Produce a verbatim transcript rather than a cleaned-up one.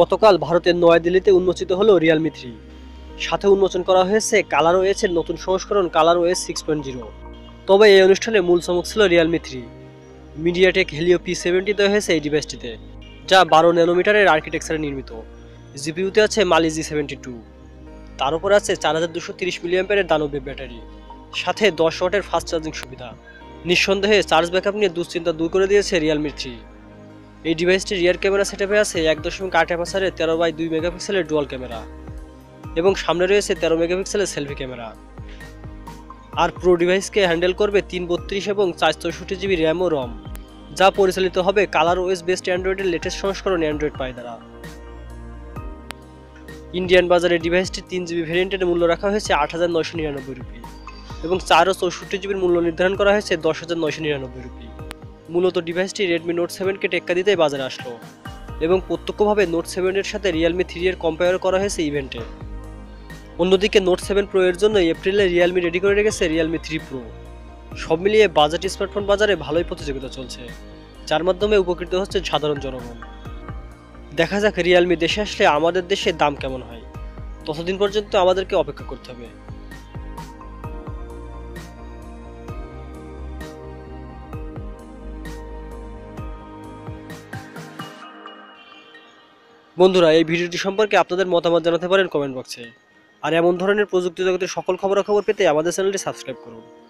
গতকাল ভারতের নয়াদিল্লিতে উন্মোচিত হলো রিয়েলমি থ্রি। সাথে উন্মোচন করা হয়েছে কালার ওএস এর নতুন সংস্করণ colour OS six point zero. তবে এই অনুষ্ঠানে মূল চমক ছিল Realme three. MediaTek Helio P seventy দেওয়া হয়েছে এই ডিভাইসটিতে, যা বারো ন্যানোমিটারের আর্কিটেকচারে নির্মিত। জিপিউতে আছে মালি জি সেভেন্টি টু, তার উপর আছে চার হাজার দুশো তিরিশ মিলিয়ামপেয়ারের দানব্য ব্যাটারি, সাথে দশ ওয়াটের ফাস্ট চার্জিং সুবিধা। নিঃসন্দেহে চার্জ ব্যাকআপ নিয়ে দুশ্চিন্তা দূর করে দিয়েছে রিয়েলমি থ্রি। এই ডিভাইসটির রিয়ার ক্যামেরা সেটআপে আছে এক দশমিক আট এমএসআরের তেরো বাই দুই মেগাপিক্সেলের ডুয়াল ক্যামেরা এবং সামনে রয়েছে তেরো মেগাপিক্সেলের সেলফি ক্যামেরা। আর প্রো ডিভাইসকে হ্যান্ডেল করবে তিন বত্রিশ এবং চার চৌষট্টি জিবি র্যাম ও রম, যা পরিচালিত হবে কালার ওএস বেসড অ্যান্ড্রয়েডের লেটেস্ট সংস্করণ অ্যান্ড্রয়েড পাই দ্বারা। ইন্ডিয়ান বাজারে ডিভাইসটি তিন জিবি ভেরিয়েন্টের মূল্য রাখা হয়েছে আট হাজার নয়শো নিরানব্বই রুপি এবং চার ও চৌষট্টি জিবির মূল্য নির্ধারণ করা হয়েছে দশ হাজার নয়শো নিরানব্বই রুপি। মূলত ডিভাইসটি রেডমি নোট সেভেনকে টেক্কা দিতে বাজারে আসলো এবং প্রত্যক্ষভাবে নোট সেভেনের সাথে রিয়েলমি থ্রি এর কম্পেয়ার করা হয়েছে ইভেন্টে। অন্যদিকে নোট সেভেন প্রো এর জন্য এপ্রিলে রিয়েলমি রেডি করে রেখেছে রিয়েলমি থ্রি প্রো। সব মিলিয়ে বাজেট স্মার্টফোন বাজারে ভালোই প্রতিযোগিতা চলছে, যার মাধ্যমে উপকৃত হচ্ছে সাধারণ জনগণ। দেখা যাক রিয়েলমি দেশে আসলে আমাদের দেশে দাম কেমন হয়। ততদিন পর্যন্ত আমাদেরকে অপেক্ষা করতে হবে। বন্ধুরা, এই ভিডিওটি সম্পর্কে আপনাদের মতামত জানাতে পারেন কমেন্ট বক্সে। আর এমন ধরনের প্রযুক্তি জগতের সকল খবরাখবর পেতে আমাদের চ্যানেলটি সাবস্ক্রাইব করুন।